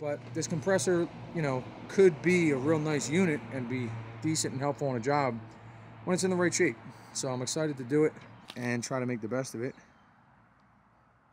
But this compressor, you know, could be a real nice unit and be decent and helpful on a job when it's in the right shape. So I'm excited to do it and try to make the best of it.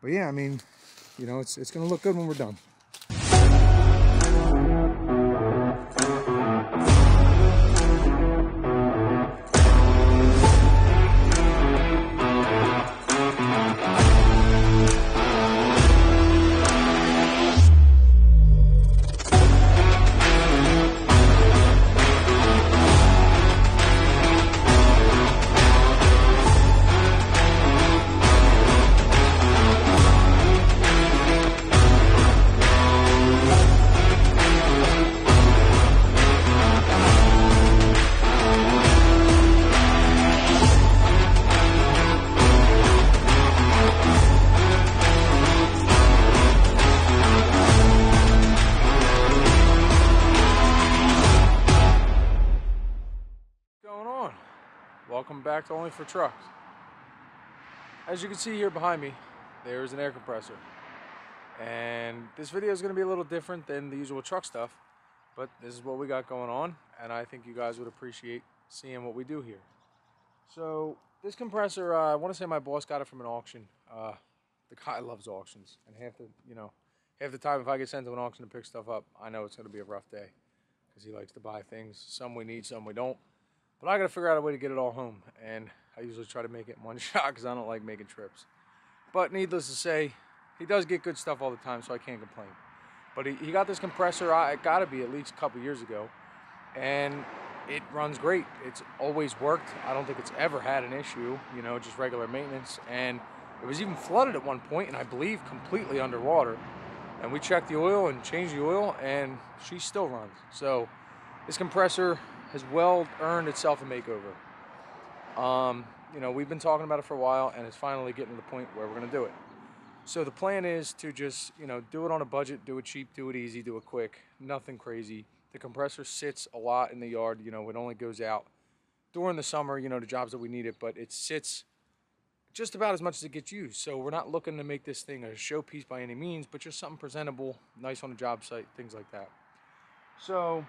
But yeah, I mean, you know, it's gonna look good when we're done. Welcome back to Only for Trucks. As you can see here behind me, there is an air compressor. And this video is going to be a little different than the usual truck stuff, but this is what we got going on, and I think you guys would appreciate seeing what we do here. So this compressor, I want to say my boss got it from an auction. The guy loves auctions, and half the time if I get sent to an auction to pick stuff up, I know it's going to be a rough day because he likes to buy things. Some we need, some we don't. But I gotta figure out a way to get it all home, and I usually try to make it in one shot because I don't like making trips. But needless to say, he does get good stuff all the time, so I can't complain. But he got this compressor, it gotta be at least a couple years ago, and it runs great. It's always worked. I don't think it's ever had an issue, you know, just regular maintenance. And it was even flooded at one point, and I believe completely underwater. And we checked the oil and changed the oil, and she still runs. So this compressor has well earned itself a makeover. You know, we've been talking about it for a while, and it's finally getting to the point where we're gonna do it. So the plan is to just, you know, do it on a budget, do it cheap, do it easy, do it quick, nothing crazy. The compressor sits a lot in the yard, you know, it only goes out during the summer, you know, the jobs that we need it, but it sits just about as much as it gets used. So we're not looking to make this thing a showpiece by any means, but just something presentable, nice on a job site, things like that. So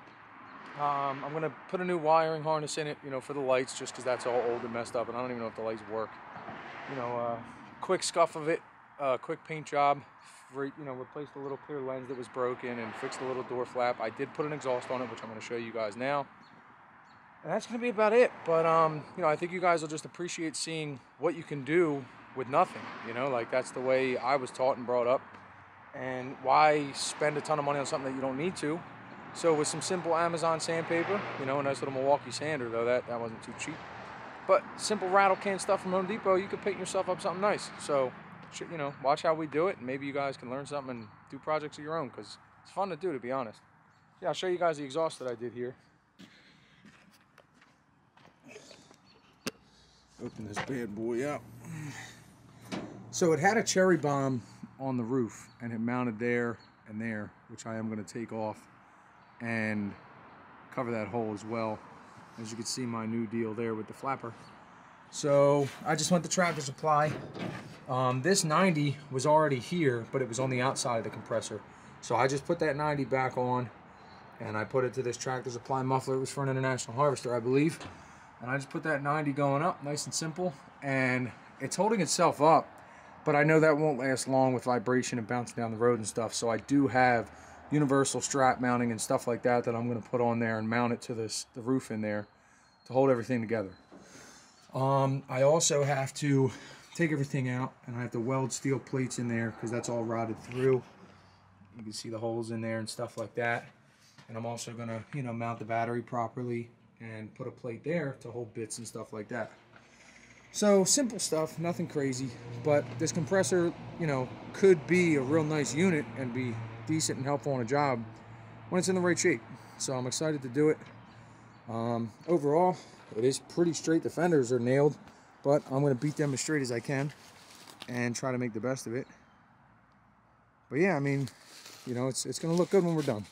I'm going to put a new wiring harness in it, you know, for the lights, just because that's all old and messed up, and I don't even know if the lights work. You know, quick scuff of it, quick paint job, you know, replaced the little clear lens that was broken and fixed the little door flap. I did put an exhaust on it, which I'm going to show you guys now. And that's going to be about it, but, you know, I think you guys will just appreciate seeing what you can do with nothing, you know, like that's the way I was taught and brought up, and why spend a ton of money on something that you don't need to. So with some simple Amazon sandpaper, you know, a nice little Milwaukee sander, though that wasn't too cheap. But simple rattle can stuff from Home Depot, you could paint yourself up something nice. So, you know, watch how we do it, and maybe you guys can learn something and do projects of your own, because it's fun to do, to be honest. Yeah, I'll show you guys the exhaust that I did here. Open this bad boy up. So it had a cherry bomb on the roof, and it mounted there and there, which I am going to take off and cover that hole as well. As you can see, my new deal there with the flapper. So I just went to Tractor Supply. This 90 was already here, but it was on the outside of the compressor. So I just put that 90 back on, and I put it to this Tractor Supply muffler. It was for an International Harvester, I believe. And I just put that 90 going up, nice and simple. And it's holding itself up, but I know that won't last long with vibration and bouncing down the road and stuff. So I do have universal strap mounting and stuff like that that I'm going to put on there and mount it to the roof in there to hold everything together. I also have to take everything out, and I have to weld steel plates in there because that's all rotted through. You can see the holes in there and stuff like that. And I'm also going to, you know, mount the battery properly and put a plate there to hold bits and stuff like that. So simple stuff, nothing crazy, but this compressor, you know, could be a real nice unit and be decent and helpful on a job when it's in the right shape. So I'm excited to do it. Overall, it is pretty straight. The fenders are nailed, but I'm going to beat them as straight as I can and try to make the best of it. But yeah, I mean, you know, it's going to look good when we're done.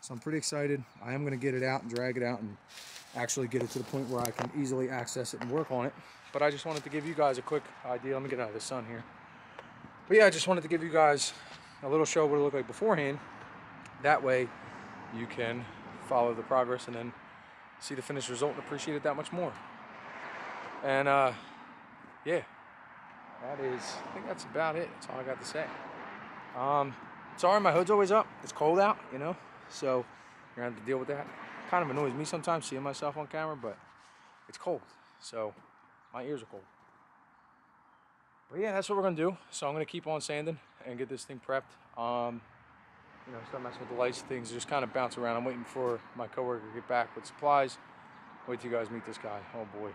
So I'm pretty excited. I am going to get it out and drag it out and actually get it to the point where I can easily access it and work on it. But I just wanted to give you guys a quick idea. Let me get out of the sun here. But yeah, I just wanted to give you guys a little show what it looked like beforehand, That way you can follow the progress and then see the finished result and appreciate it that much more. And yeah, that is, I think that's about it. That's all I got to say. Sorry, my hood's always up. It's cold out, you know, so you're gonna have to deal with that. Kind of annoys me sometimes seeing myself on camera, but it's cold, so my ears are cold. But yeah, that's what we're gonna do. So I'm gonna keep on sanding and get this thing prepped. You know, start messing with the lights, things just kind of bounce around. I'm waiting for my coworker to get back with supplies. Wait till you guys meet this guy. Oh boy.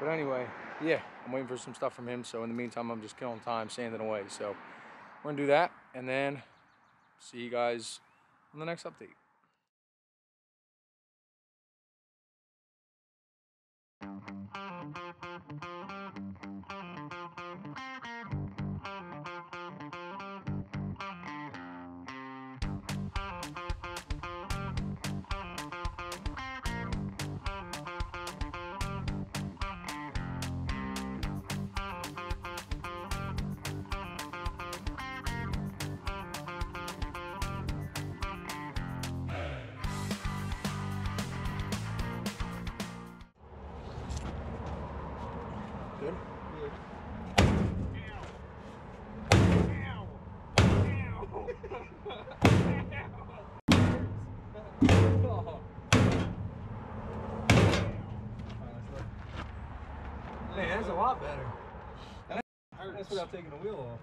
But anyway, yeah, I'm waiting for some stuff from him. So in the meantime, I'm just killing time, sanding away. So we're gonna do that, and then see you guys on the next update. Better. That's without taking the wheel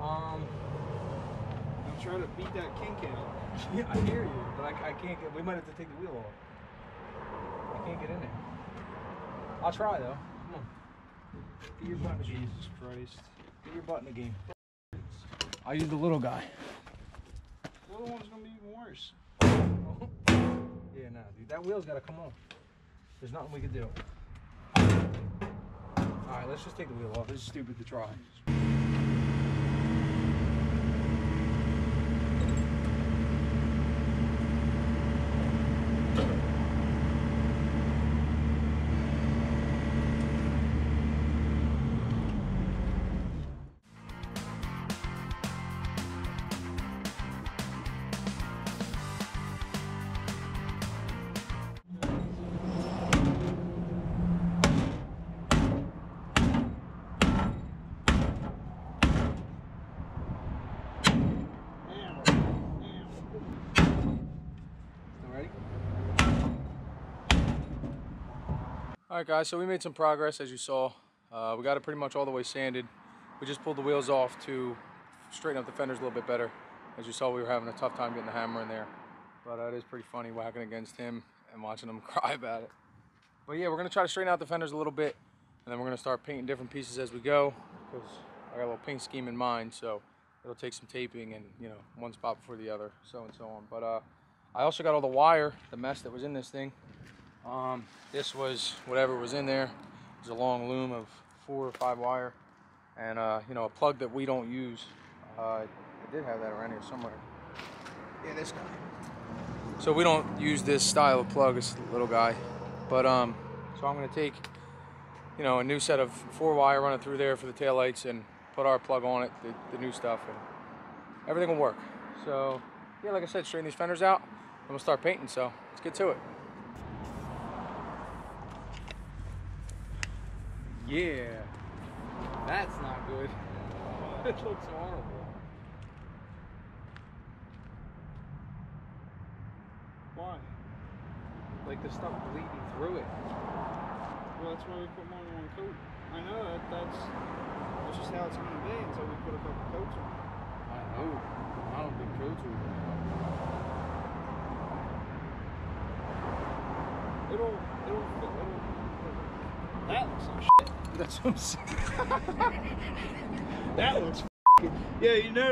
off. I'm trying to beat that kink out. Yeah, I hear you, but I can't get. We might have to take the wheel off. I can't get in there. I'll try though. Come on. Get your butt in the game. Jesus Christ. Get your butt in the game. I use the little guy. The little one's gonna be even worse. Yeah, nah, dude. That wheel's gotta come off. There's nothing we can do. All right, let's just take the wheel off. This is stupid to try. All right, guys, so we made some progress, as you saw. We got it pretty much all the way sanded. We just pulled the wheels off to straighten up the fenders a little bit better. As you saw, we were having a tough time getting the hammer in there. But it is pretty funny whacking against him and watching him cry about it. But yeah, we're going to try to straighten out the fenders a little bit. And then we're going to start painting different pieces as we go. Because I got a little paint scheme in mind. So it'll take some taping and, you know, one spot before the other, so and so on. But I also got all the wire, the mess that was in this thing. This was whatever was in there. It was a long loom of 4 or 5 wire, and you know, a plug that we don't use. I did have that around here somewhere. Yeah, this guy. So we don't use this style of plug. It's a little guy, but so I'm gonna take, you know, a new set of 4 wire, run it through there for the taillights, and put our plug on it, the new stuff, and everything will work. So yeah, like I said, straighten these fenders out. I'm gonna start painting. So let's get to it. Yeah, that's not good. It looks horrible. Why? Like the stuff bleeding through it. Well, that's why we put more than one coat. I know that's just how it's going to be until we put a couple coats on. I know. I don't think coats are going to help. It'll fit. That looks like shit. That's what I'm saying. That looks f***ing... Yeah, you know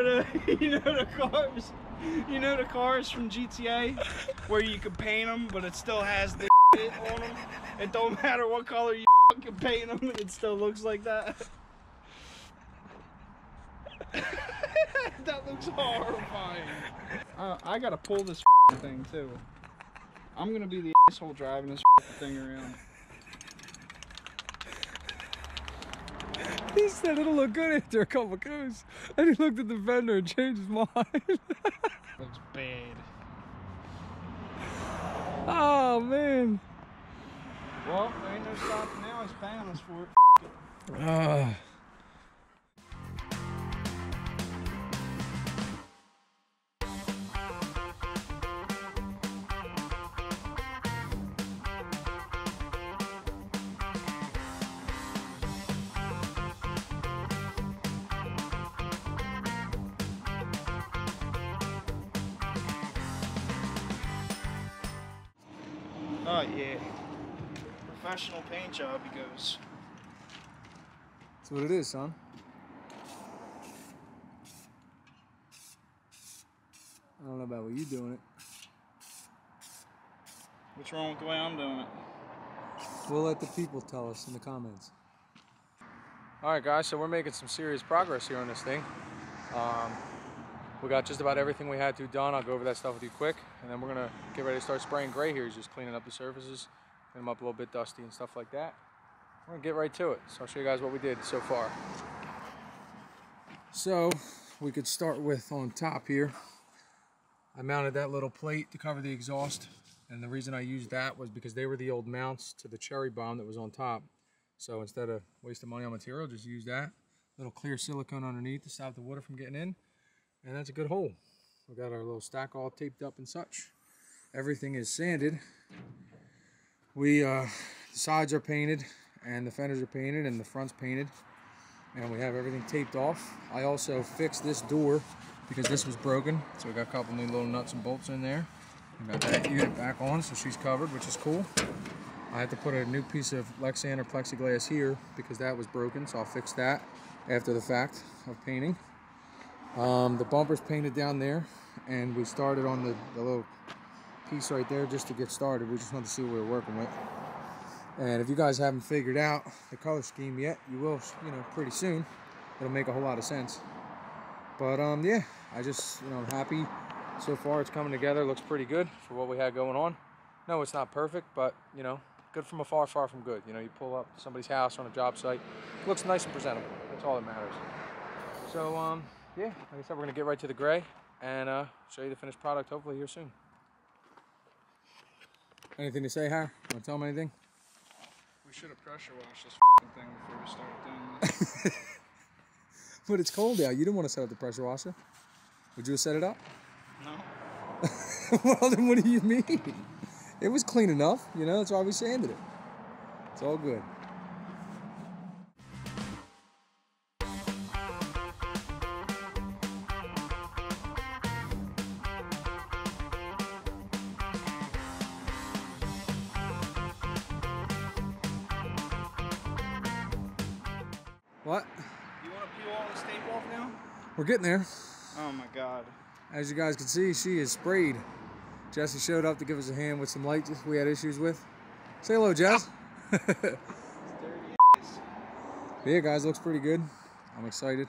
the cars from GTA where you can paint them, but it still has this shit on them. It don't matter what color you fucking paint them, it still looks like that. That looks horrifying. I gotta pull this f***ing thing too. I'm gonna be the asshole driving this f***ing thing around. He said it'll look good after a couple of goes, and he looked at the vendor and changed his mind. to stop and now he's paying us for it. Oh yeah, professional paint job he goes. That's what it is, son. I don't know about what you're doing it. What's wrong with the way I'm doing it? We'll let the people tell us in the comments. Alright guys, so we're making some serious progress here on this thing. We got just about everything we had to done. I'll go over that stuff with you quick, and then we're gonna get ready to start spraying gray here. He's just cleaning up the surfaces, clean them up a little bit dusty and stuff like that. We're gonna get right to it. So I'll show you guys what we did so far. So we could start with on top here. I mounted that little plate to cover the exhaust, and the reason I used that was because they were the old mounts to the cherry bomb that was on top. So instead of wasting money on material, just use that. Little clear silicone underneath to stop the water from getting in. And that's a good hole. We got our little stack all taped up and such. Everything is sanded. We, the sides are painted and the fenders are painted and the front's painted. And we have everything taped off. I also fixed this door because this was broken. So we got a couple new little nuts and bolts in there. We got that unit back on, so she's covered, which is cool. I had to put a new piece of Lexan or plexiglass here because that was broken. So I'll fix that after the fact of painting. The bumper's painted down there, and we started on the little piece right there just to get started. We just wanted to see what we were working with. And if you guys haven't figured out the color scheme yet, you will, you know, pretty soon. It'll make a whole lot of sense. But yeah, I just, you know, I'm happy so far. It's coming together. Looks pretty good for what we had going on. No, it's not perfect, but you know, good from afar, far from good. You know, you pull up to somebody's house on a job site, it looks nice and presentable. That's all that matters. So yeah, like I said, we're gonna get right to the gray and show you the finished product hopefully here soon. Anything to say, Har? Wanna tell them anything? We should have pressure washed this f***ing thing before we started doing this. But it's cold out. You didn't want to set up the pressure washer. Would you have set it up? No. Well, then what do you mean? It was clean enough, you know, that's why we sanded it. It's all good. What? You want to peel all this tape off now? We're getting there. Oh my God. As you guys can see, she is sprayed. Jesse showed up to give us a hand with some lights we had issues with. Say hello, Jess. It's dirty ass. Yeah, guys, looks pretty good. I'm excited.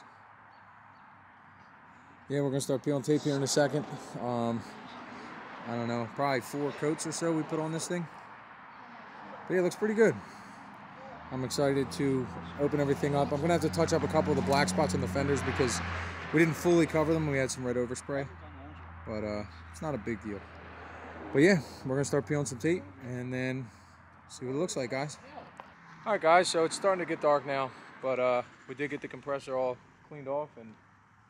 Yeah, we're going to start peeling tape here in a second. I don't know, probably 4 coats or so we put on this thing. But yeah, it looks pretty good. I'm excited to open everything up. I'm gonna have to touch up a couple of the black spots on the fenders because we didn't fully cover them. We had some red overspray, but it's not a big deal. But yeah, we're gonna start peeling some tape and then see what it looks like, guys. All right, guys, so it's starting to get dark now, but we did get the compressor all cleaned off and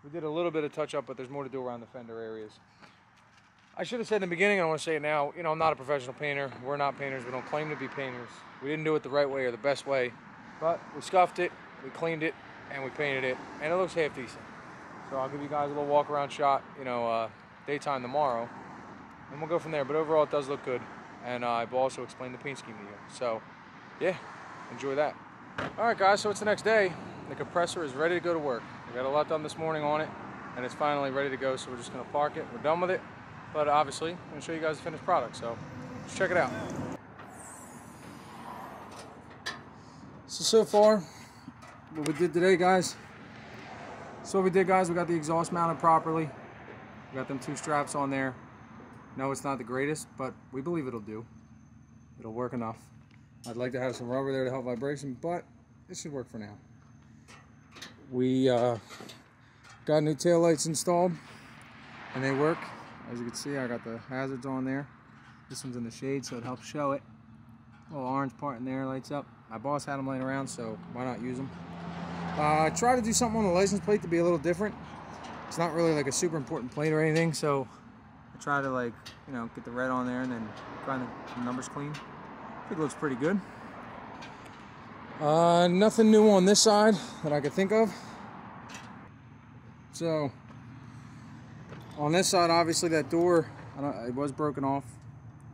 we did a little bit of touch up, but there's more to do around the fender areas. I should have said in the beginning, I want to say it now, you know, I'm not a professional painter. We're not painters. We don't claim to be painters. We didn't do it the right way or the best way, but we scuffed it, we cleaned it, and we painted it, and it looks half decent. So I'll give you guys a little walk-around shot, you know, daytime tomorrow, and we'll go from there. But overall, it does look good, and I've also explained the paint scheme to you. So, yeah, enjoy that. All right, guys, so it's the next day. The compressor is ready to go to work. We got a lot done this morning on it, and it's finally ready to go, so we're just going to park it. We're done with it. But obviously, I'm going to show you guys the finished product, so let's check it out. So far, what we did today, guys, we got the exhaust mounted properly. We got them 2 straps on there. No, it's not the greatest, but we believe it'll do. It'll work enough. I'd like to have some rubber there to help vibration, but it should work for now. We got new taillights installed, and they work. As you can see, I got the hazards on there. This one's in the shade, so it helps show it. Little orange part in there lights up. My boss had them laying around, so why not use them? I try to do something on the license plate to be a little different. It's not really like a super important plate or anything, so I try to, like, you know, get the red on there and then try the numbers clean. I think it looks pretty good. Nothing new on this side that I could think of. So on this side, obviously that door, it was broken off,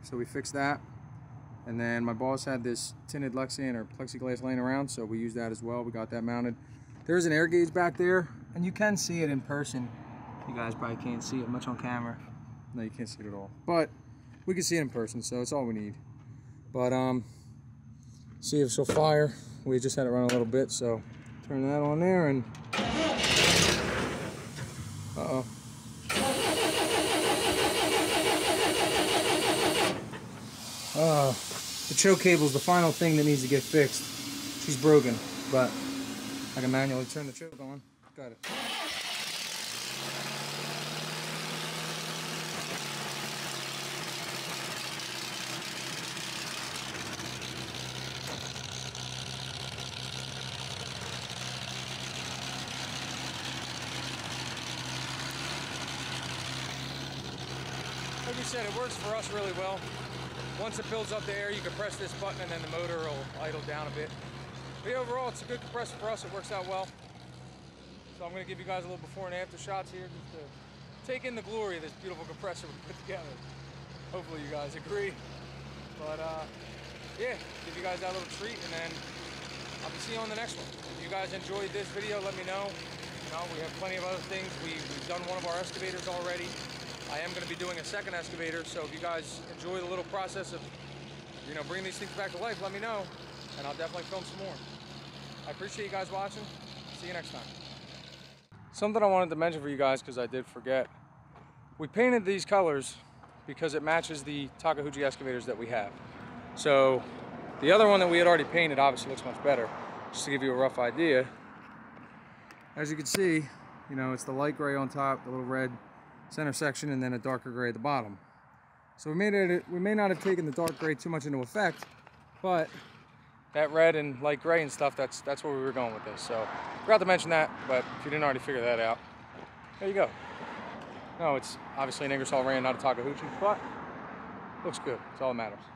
so we fixed that. And then my boss had this tinted Lexan or plexiglass laying around, so we used that as well. We got that mounted. There's an air gauge back there, and you can see it in person. You guys probably can't see it much on camera. No, you can't see it at all. But we can see it in person, so it's all we need. But see if she'll fire. We just had it run a little bit, so turn that on there and... Uh-oh. The choke cable is the final thing that needs to get fixed. She's broken, but I can manually turn the choke on. Got it. Like you said, it works for us really well. Once it builds up the air, you can press this button and then the motor will idle down a bit. But overall, it's a good compressor for us. It works out well. So I'm going to give you guys a little before and after shots here just to take in the glory of this beautiful compressor we put together. Hopefully you guys agree. But yeah, give you guys that little treat, and then I'll be seeing you on the next one. If you guys enjoyed this video, let me know. You know, we have plenty of other things. We've done one of our excavators already. I am going to be doing a second excavator, so if you guys enjoy the little process of, you know, bringing these things back to life, let me know, and I'll definitely film some more. I appreciate you guys watching. See you next time. Something I wanted to mention for you guys, because I did forget. We painted these colors because it matches the Takahuji excavators that we have. So the other one that we had already painted obviously looks much better. Just to give you a rough idea. As you can see, you know, it's the light gray on top, the little red center section, and then a darker gray at the bottom. So we may not have taken the dark gray too much into effect, but that red and light gray and stuff, that's where we were going with this. So forgot to mention that, but if you didn't already figure that out, there you go. No, it's obviously an Ingersoll Rand, not a Takahuji, but looks good. That's all that matters.